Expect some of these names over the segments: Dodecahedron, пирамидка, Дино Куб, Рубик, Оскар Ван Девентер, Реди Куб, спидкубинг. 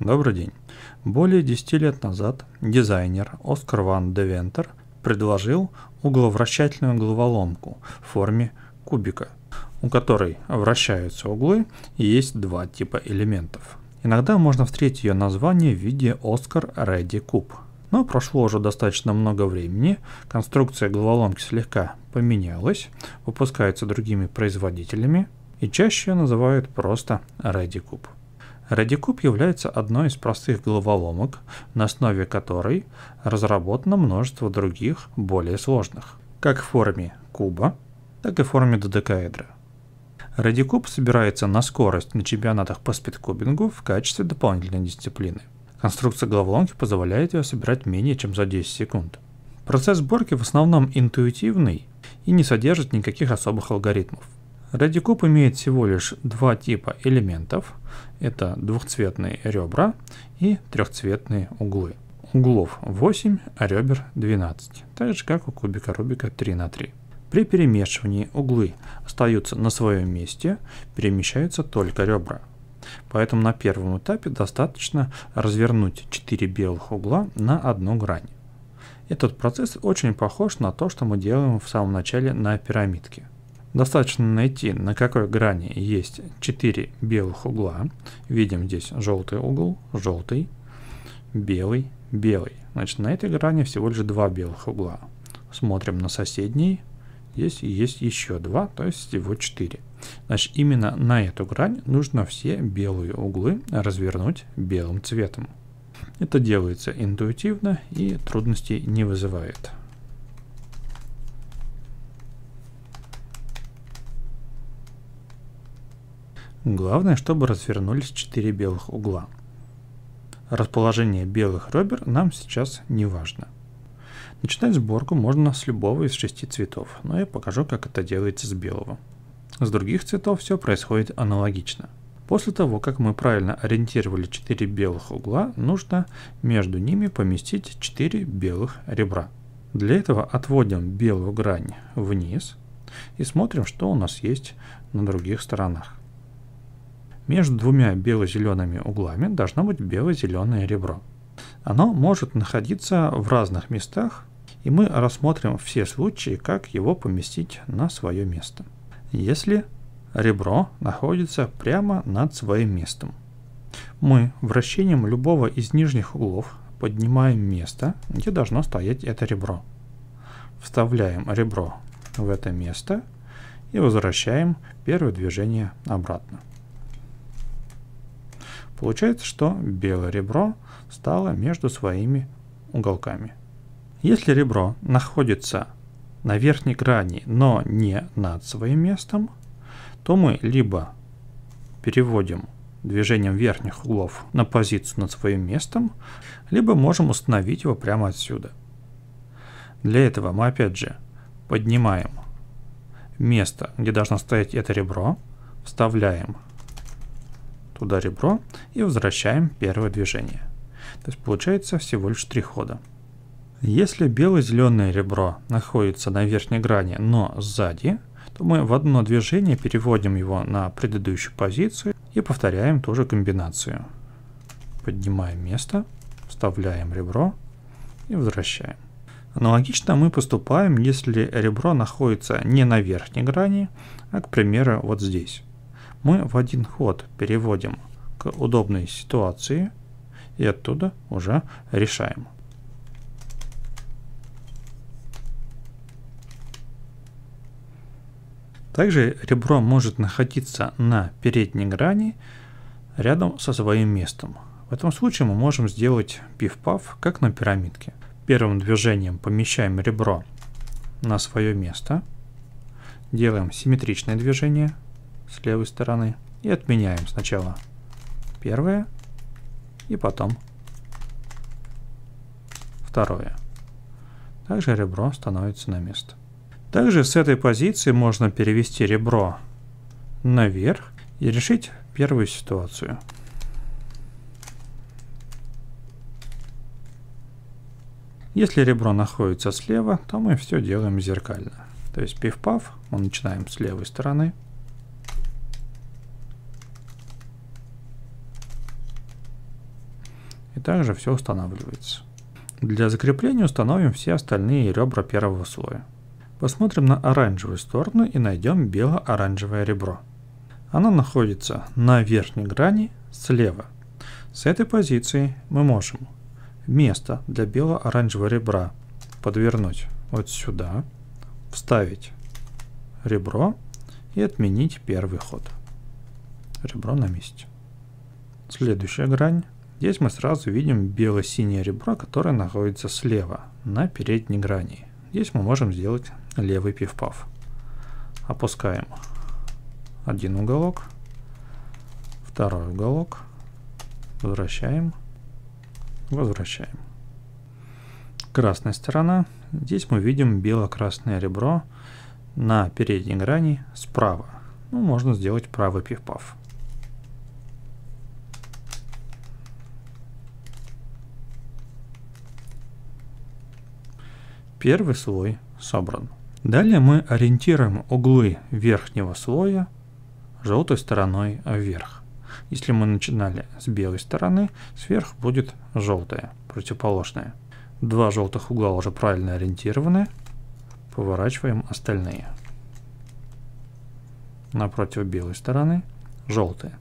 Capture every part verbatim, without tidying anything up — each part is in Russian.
Добрый день. Более десяти лет назад дизайнер Оскар Ван Девентер предложил угловращательную головоломку в форме кубика, у которой вращаются углы и есть два типа элементов. Иногда можно встретить ее название в виде Оскар Реди Куб. Но прошло уже достаточно много времени, конструкция головоломки слегка поменялась, выпускается другими производителями и чаще ее называют просто Реди Куб. Реди Куб является одной из простых головоломок, на основе которой разработано множество других, более сложных, как в форме куба, так и в форме додекаэдра. Реди Куб собирается на скорость на чемпионатах по спидкубингу в качестве дополнительной дисциплины. Конструкция головоломки позволяет ее собирать менее чем за десять секунд. Процесс сборки в основном интуитивный и не содержит никаких особых алгоритмов. Реди Куб имеет всего лишь два типа элементов, это двухцветные ребра и трехцветные углы. Углов восемь, а ребер двенадцать, так же как у кубика Рубика три на три. При перемешивании углы остаются на своем месте, перемещаются только ребра. Поэтому на первом этапе достаточно развернуть четыре белых угла на одну грань. Этот процесс очень похож на то, что мы делаем в самом начале на пирамидке. Достаточно найти, на какой грани есть четыре белых угла. Видим здесь желтый угол, желтый, белый, белый. Значит, на этой грани всего лишь два белых угла. Смотрим на соседний. Здесь есть еще два, то есть всего четыре. Значит, именно на эту грань нужно все белые углы развернуть белым цветом. Это делается интуитивно и трудностей не вызывает. Главное, чтобы развернулись четыре белых угла. Расположение белых ребер нам сейчас не важно. Начинать сборку можно с любого из шести цветов, но я покажу, как это делается с белого. С других цветов все происходит аналогично. После того, как мы правильно ориентировали четыре белых угла, нужно между ними поместить четыре белых ребра. Для этого отводим белую грань вниз и смотрим, что у нас есть на других сторонах. Между двумя бело-зелеными углами должно быть бело-зеленое ребро. Оно может находиться в разных местах, и мы рассмотрим все случаи, как его поместить на свое место. Если ребро находится прямо над своим местом, мы вращением любого из нижних углов поднимаем место, где должно стоять это ребро. Вставляем ребро в это место и возвращаем первое движение обратно. Получается, что белое ребро стало между своими уголками. Если ребро находится на верхней грани, но не над своим местом, то мы либо переводим движением верхних углов на позицию над своим местом, либо можем установить его прямо отсюда. Для этого мы опять же поднимаем место, где должно стоять это ребро, вставляем туда ребро и возвращаем первое движение. То есть получается всего лишь три хода. Если бело-зеленое ребро находится на верхней грани, но сзади, то мы в одно движение переводим его на предыдущую позицию и повторяем ту же комбинацию. Поднимаем место, вставляем ребро и возвращаем. Аналогично мы поступаем, если ребро находится не на верхней грани, а, к примеру, вот здесь. Мы в один ход переводим к удобной ситуации и оттуда уже решаем. Также ребро может находиться на передней грани рядом со своим местом. В этом случае мы можем сделать пиф-паф, как на пирамидке. Первым движением помещаем ребро на свое место, делаем симметричное движение с левой стороны и отменяем сначала первое и потом второе. Также ребро становится на место. Также с этой позиции можно перевести ребро наверх и решить первую ситуацию. Если ребро находится слева, то мы все делаем зеркально. То есть пиф-паф, мы начинаем с левой стороны. И также все устанавливается. Для закрепления установим все остальные ребра первого слоя. Посмотрим на оранжевую сторону и найдем бело-оранжевое ребро. Оно находится на верхней грани слева. С этой позиции мы можем место для бело-оранжевого ребра подвернуть вот сюда, вставить ребро и отменить первый ход. Ребро на месте. Следующая грань. Здесь мы сразу видим бело-синее ребро, которое находится слева, на передней грани. Здесь мы можем сделать левый пиф-паф. Опускаем один уголок, второй уголок, возвращаем, возвращаем. Красная сторона. Здесь мы видим бело-красное ребро на передней грани справа. Ну, можно сделать правый пиф-паф. Первый слой собран. Далее мы ориентируем углы верхнего слоя желтой стороной вверх. Если мы начинали с белой стороны, сверху будет желтая, противоположная. Два желтых угла уже правильно ориентированы. Поворачиваем остальные. Напротив белой стороны желтая.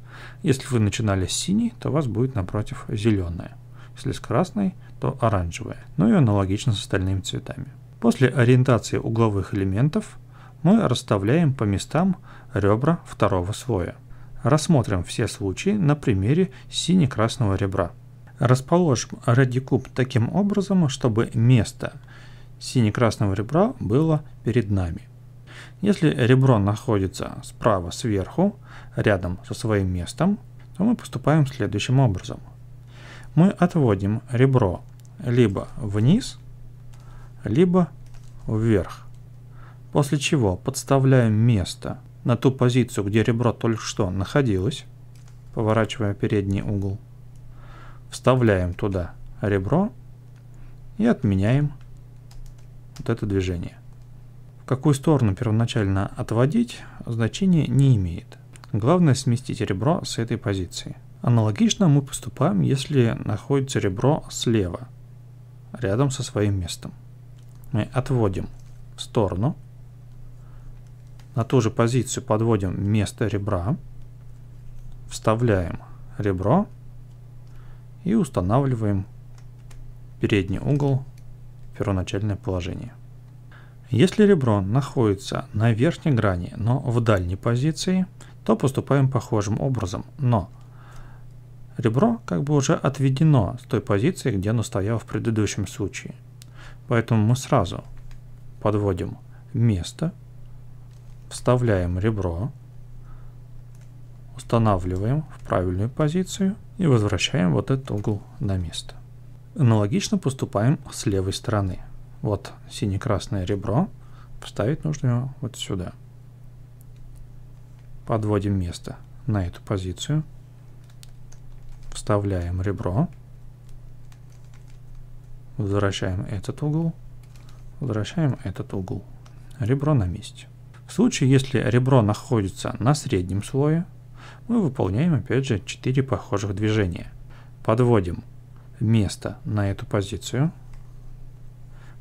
Если вы начинали с синей, то у вас будет напротив зеленая. Если с красной, то оранжевая. Ну и аналогично с остальными цветами. После ориентации угловых элементов мы расставляем по местам ребра второго слоя. Рассмотрим все случаи на примере сине-красного ребра. Расположим Реди Куб таким образом, чтобы место сине-красного ребра было перед нами. Если ребро находится справа сверху, рядом со своим местом, то мы поступаем следующим образом. Мы отводим ребро либо вниз, либо вверх, после чего подставляем место на ту позицию, где ребро только что находилось, поворачивая передний угол, вставляем туда ребро и отменяем вот это движение. В какую сторону первоначально отводить, значения не имеет. Главное сместить ребро с этой позиции. Аналогично мы поступаем, если находится ребро слева, рядом со своим местом. Мы отводим в сторону, на ту же позицию подводим место ребра, вставляем ребро и устанавливаем передний угол в первоначальное положение. Если ребро находится на верхней грани, но в дальней позиции, то поступаем похожим образом, но ребро как бы уже отведено с той позиции, где оно стояло в предыдущем случае. Поэтому мы сразу подводим место, вставляем ребро, устанавливаем в правильную позицию и возвращаем вот этот угол на место. Аналогично поступаем с левой стороны. Вот сине-красное ребро, вставить нужно его вот сюда. Подводим место на эту позицию. Вставляем ребро, возвращаем этот угол, возвращаем этот угол. Ребро на месте. В случае, если ребро находится на среднем слое, мы выполняем опять же четыре похожих движения. Подводим место на эту позицию,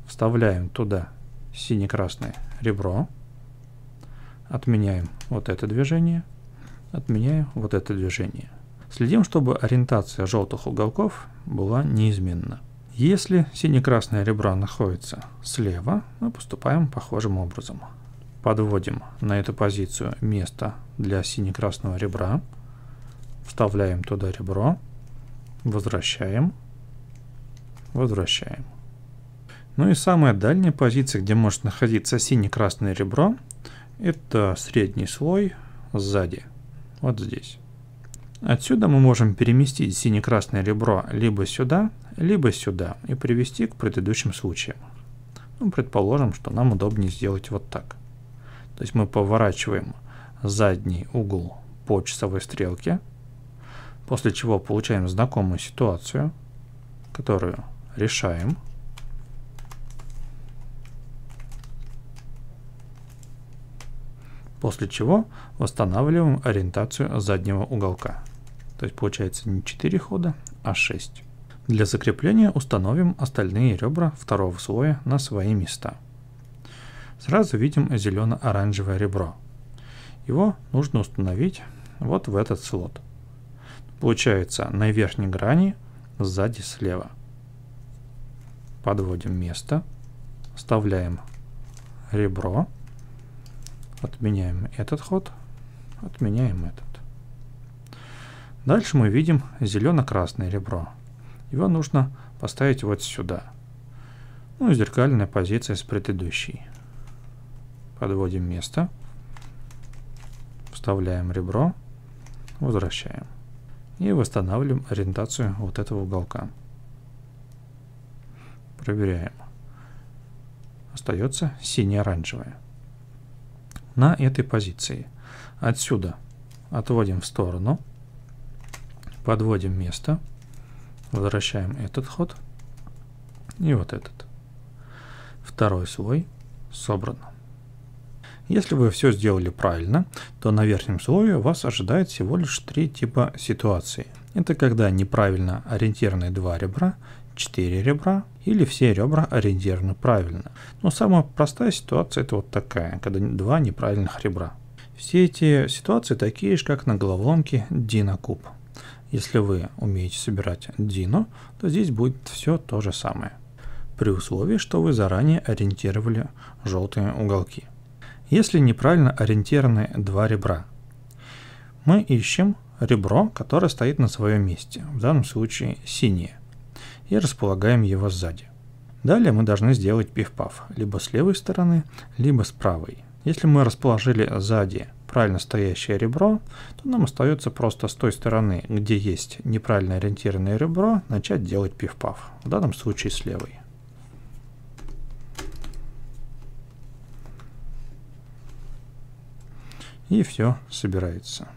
вставляем туда сине-красное ребро, отменяем вот это движение, отменяем вот это движение. Следим, чтобы ориентация желтых уголков была неизменна. Если сине-красное ребро находится слева, мы поступаем похожим образом. Подводим на эту позицию место для сине-красного ребра, вставляем туда ребро, возвращаем, возвращаем. Ну и самая дальняя позиция, где может находиться сине-красное ребро, это средний слой сзади, вот здесь. Отсюда мы можем переместить сине-красное ребро либо сюда, либо сюда и привести к предыдущим случаям. Ну, предположим, что нам удобнее сделать вот так. То есть мы поворачиваем задний угол по часовой стрелке, после чего получаем знакомую ситуацию, которую решаем. После чего восстанавливаем ориентацию заднего уголка. То есть получается не четыре хода, а шесть. Для закрепления установим остальные ребра второго слоя на свои места. Сразу видим зелено-оранжевое ребро. Его нужно установить вот в этот слот. Получается, на верхней грани сзади слева. Подводим место, вставляем ребро, отменяем этот ход, отменяем этот. Дальше мы видим зелено-красное ребро. Его нужно поставить вот сюда. Ну и зеркальная позиция с предыдущей. Подводим место, вставляем ребро, возвращаем. И восстанавливаем ориентацию вот этого уголка. Проверяем. Остается сине-оранжевое. На этой позиции. Отсюда отводим в сторону, подводим место, возвращаем этот ход и вот этот. Второй слой собран. Если вы все сделали правильно, то на верхнем слое вас ожидает всего лишь три типа ситуации. Это когда неправильно ориентированы два ребра, четыре ребра или все ребра ориентированы правильно. Но самая простая ситуация это вот такая, когда два неправильных ребра. Все эти ситуации такие же, как на головоломке Дино Куб. Если вы умеете собирать Дино, то здесь будет все то же самое. При условии, что вы заранее ориентировали желтые уголки. Если неправильно ориентированы два ребра, мы ищем ребро, которое стоит на своем месте, в данном случае синее, и располагаем его сзади. Далее мы должны сделать пиф-паф, либо с левой стороны, либо с правой. Если мы расположили сзади правильно стоящее ребро, то нам остается просто с той стороны, где есть неправильно ориентированное ребро, начать делать пиф-паф, в данном случае с левой. И все собирается.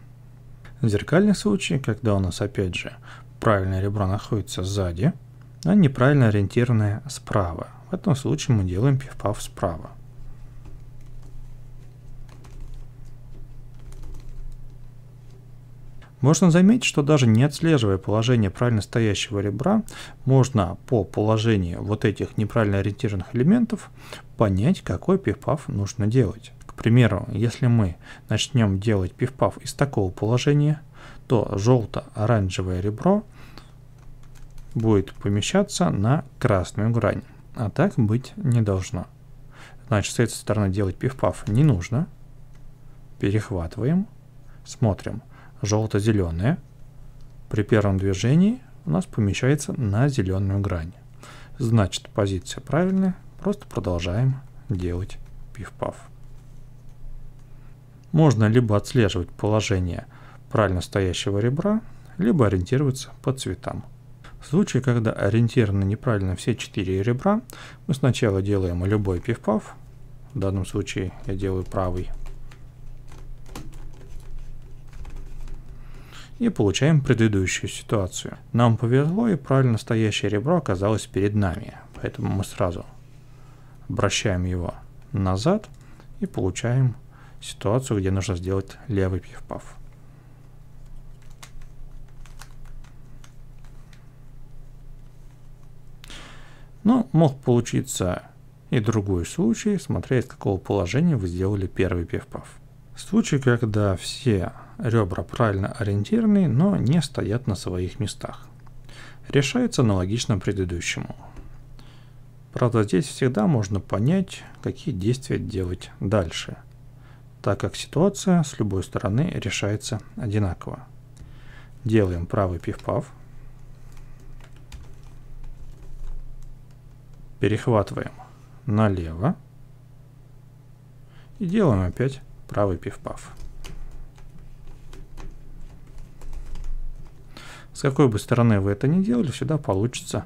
Зеркальный случай, когда у нас опять же правильное ребро находится сзади, а неправильно ориентированное справа. В этом случае мы делаем пиф-паф справа. Можно заметить, что даже не отслеживая положение правильно стоящего ребра, можно по положению вот этих неправильно ориентированных элементов понять, какой пиф-паф нужно делать. К примеру, если мы начнем делать пиф-паф из такого положения, то желто-оранжевое ребро будет помещаться на красную грань, а так быть не должно. Значит, с этой стороны делать пиф-паф не нужно. Перехватываем, смотрим, желто-зеленое при первом движении у нас помещается на зеленую грань. Значит, позиция правильная, просто продолжаем делать пиф-паф. Можно либо отслеживать положение правильно стоящего ребра, либо ориентироваться по цветам. В случае, когда ориентированы неправильно все четыре ребра, мы сначала делаем любой пиф-паф, в данном случае я делаю правый, и получаем предыдущую ситуацию. Нам повезло, и правильно стоящее ребро оказалось перед нами, поэтому мы сразу обращаем его назад и получаем ситуацию, где нужно сделать левый пиф-паф. Но мог получиться и другой случай, смотря из какого положения вы сделали первый пиф-паф. Случай, когда все ребра правильно ориентированы, но не стоят на своих местах. Решается аналогично предыдущему. Правда, здесь всегда можно понять, какие действия делать дальше, так как ситуация с любой стороны решается одинаково. Делаем правый пиф-паф, перехватываем налево и делаем опять правый пиф-паф. С какой бы стороны вы это ни делали, всегда получится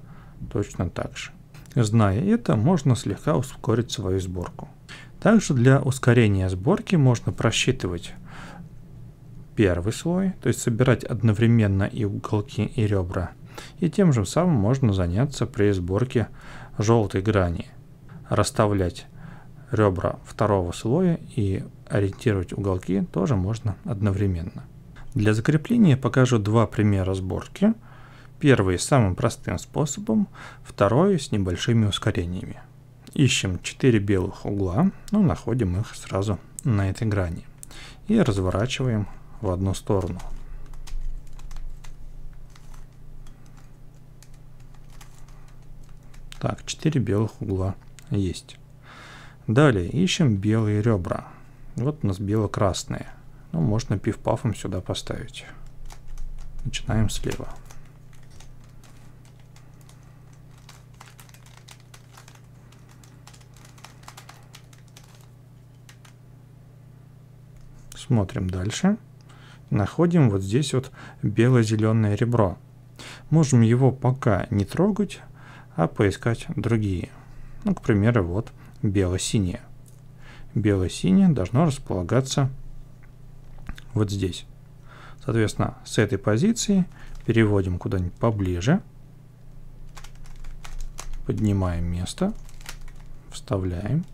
точно так же. Зная это, можно слегка ускорить свою сборку. Также для ускорения сборки можно просчитывать первый слой, то есть собирать одновременно и уголки, и ребра. И тем же самым можно заняться при сборке желтой грани. Расставлять ребра второго слоя и ориентировать уголки тоже можно одновременно. Для закрепления покажу два примера сборки. Первый самым простым способом, второй с небольшими ускорениями. Ищем четыре белых угла, но находим их сразу на этой грани и разворачиваем в одну сторону. Так, четыре белых угла есть. Далее ищем белые ребра. Вот у нас бело-красные. Ну, можно пиф-пафом сюда поставить. Начинаем слева. Смотрим дальше. Находим вот здесь вот бело-зеленое ребро. Можем его пока не трогать, а поискать другие. Ну, к примеру, вот бело-синее. Бело-синее должно располагаться вот здесь. Соответственно, с этой позиции переводим куда-нибудь поближе. Поднимаем место. Вставляем.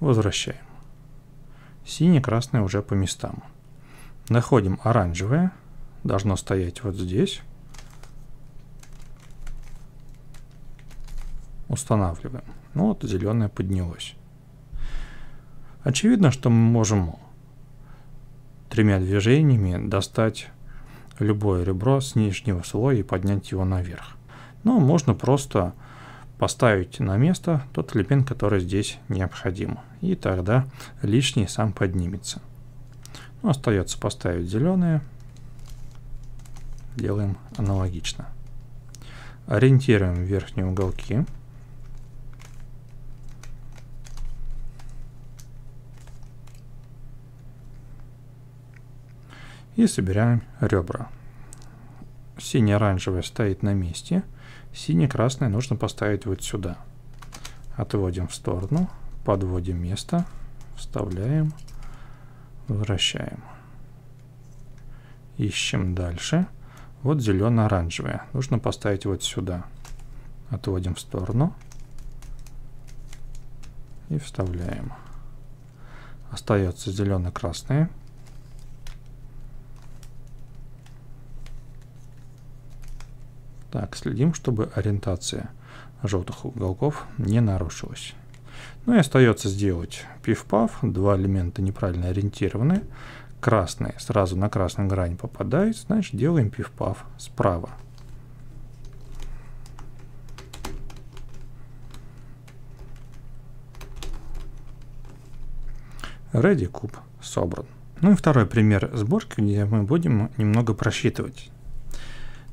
Возвращаем. Синий-красный уже по местам. Находим оранжевое. Должно стоять вот здесь. Устанавливаем. Ну вот, зеленое поднялось. Очевидно, что мы можем тремя движениями достать любое ребро с нижнего слоя и поднять его наверх. Но можно просто поставить на место тот элемент, который здесь необходим. И тогда лишний сам поднимется. Ну, остается поставить зеленое. Делаем аналогично. Ориентируем верхние уголки. И собираем ребра. Синий-оранжевый стоит на месте. Синий-красный нужно поставить вот сюда. Отводим в сторону. Подводим место. Вставляем. Возвращаем. Ищем дальше. Вот зелено-оранжевое. Нужно поставить вот сюда. Отводим в сторону. И вставляем. Остается зелено-красное. Так, следим, чтобы ориентация желтых уголков не нарушилась. Ну и остается сделать пиф-паф. Два элемента неправильно ориентированы. Красный сразу на красную грань попадает, значит делаем пиф-паф справа. Реди куб собран. Ну и второй пример сборки, где мы будем немного просчитывать.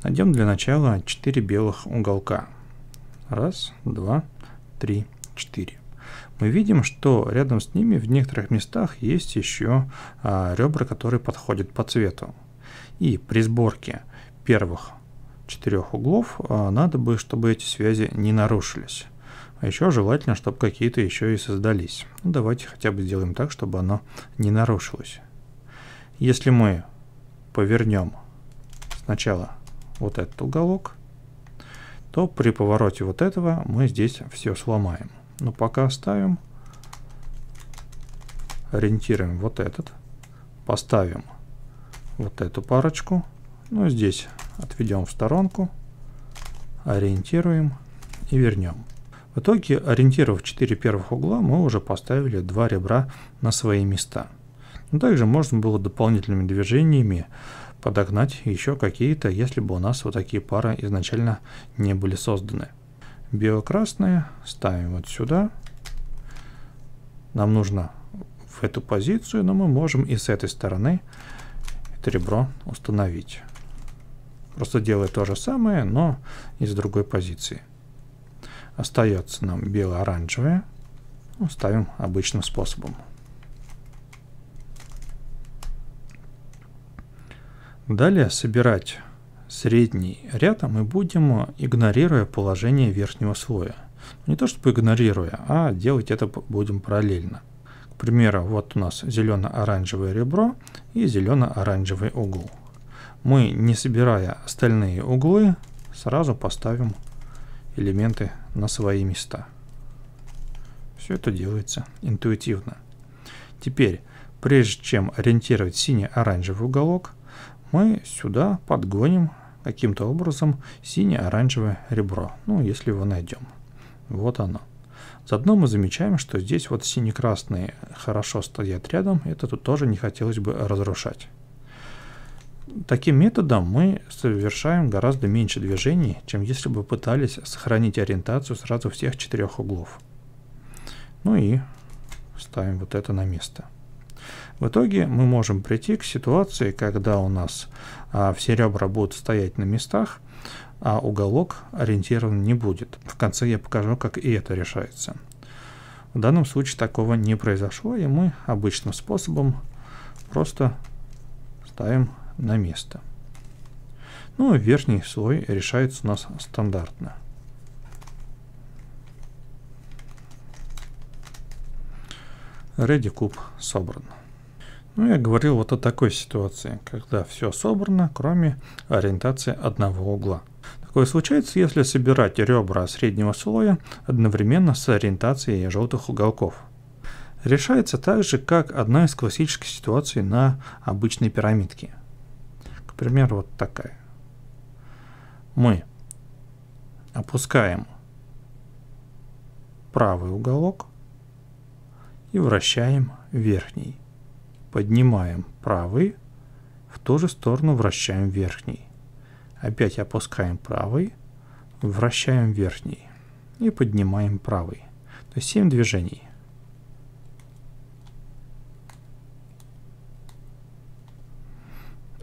Найдем для начала четыре белых уголка. Раз, два, три, четыре. Мы видим, что рядом с ними в некоторых местах есть еще а, ребра, которые подходят по цвету. И при сборке первых четырех углов а, надо бы, чтобы эти связи не нарушились. А еще желательно, чтобы какие-то еще и создались. Ну, давайте хотя бы сделаем так, чтобы оно не нарушилось. Если мы повернем сначала вот этот уголок, то при повороте вот этого мы здесь все сломаем. Но пока оставим, ориентируем вот этот, поставим вот эту парочку, ну здесь отведем в сторонку, ориентируем и вернем. В итоге, ориентировав четыре первых угла, мы уже поставили два ребра на свои места. Но также можно было дополнительными движениями подогнать еще какие-то, если бы у нас вот такие пары изначально не были созданы. Бело-красные ставим вот сюда. Нам нужно в эту позицию, но мы можем и с этой стороны это ребро установить. Просто делая то же самое, но из другой позиции. Остается нам бело-оранжевое. Ну, ставим обычным способом. Далее собирать средний ряд мы будем, игнорируя положение верхнего слоя. Не то чтобы игнорируя, а делать это будем параллельно. К примеру, вот у нас зелено-оранжевое ребро и зелено-оранжевый угол. Мы, не собирая остальные углы, сразу поставим элементы на свои места. Все это делается интуитивно. Теперь, прежде чем ориентировать синий-оранжевый уголок, мы сюда подгоним каким-то образом сине-оранжевое ребро, ну, если его найдем. Вот оно. Заодно мы замечаем, что здесь вот сине-красные хорошо стоят рядом, это тут тоже не хотелось бы разрушать. Таким методом мы совершаем гораздо меньше движений, чем если бы пытались сохранить ориентацию сразу всех четырех углов. Ну и ставим вот это на место. В итоге мы можем прийти к ситуации, когда у нас а, все ребра будут стоять на местах, а уголок ориентирован не будет. В конце я покажу, как и это решается. В данном случае такого не произошло, и мы обычным способом просто ставим на место. Ну и верхний слой решается у нас стандартно. Реди куб собран. Ну, я говорил вот о такой ситуации, когда все собрано, кроме ориентации одного угла. Такое случается, если собирать ребра среднего слоя одновременно с ориентацией желтых уголков. Решается также, как одна из классических ситуаций на обычной пирамидке. К примеру, вот такая. Мы опускаем правый уголок и вращаем верхний. Поднимаем правый, в ту же сторону вращаем верхний. Опять опускаем правый, вращаем верхний и поднимаем правый. То есть семь движений.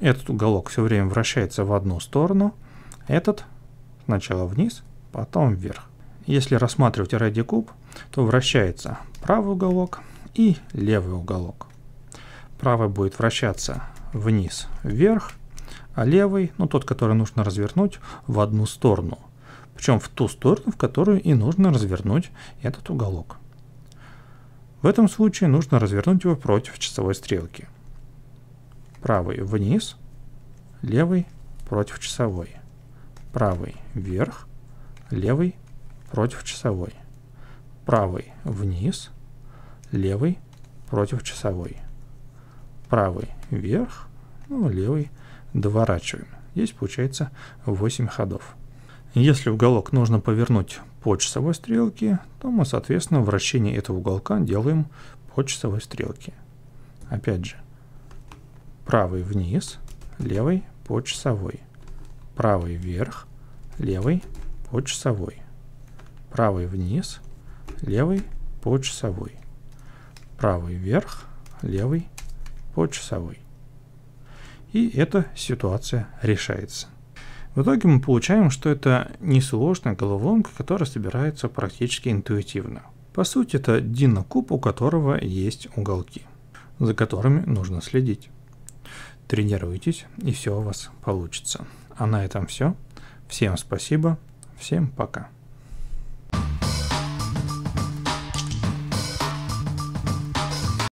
Этот уголок все время вращается в одну сторону, этот сначала вниз, потом вверх. Если рассматривать Реди куб, то вращается правый уголок и левый уголок. Правый будет вращаться вниз, вверх, а левый, ну тот, который нужно развернуть, в одну сторону. Причем в ту сторону, в которую и нужно развернуть этот уголок. В этом случае нужно развернуть его против часовой стрелки. Правый вниз, левый против часовой. Правый вверх, левый против часовой. Правый вниз, левый против часовой. Правый вверх, ну, левый доворачиваем. Здесь получается восемь ходов. Если уголок нужно повернуть по часовой стрелке, то мы, соответственно, вращение этого уголка делаем по часовой стрелке. Опять же, правый вниз, левый по часовой. Правый вверх, левый по часовой. Правый вниз, левый по часовой. Правый вверх, левый по часовой. И эта ситуация решается. В итоге мы получаем, что это несложная головоломка, которая собирается практически интуитивно. По сути, это Дино куб, у которого есть уголки, за которыми нужно следить. Тренируйтесь, и все у вас получится. А на этом все. Всем спасибо, всем пока.